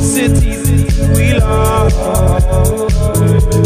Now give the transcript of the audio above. Cities we love.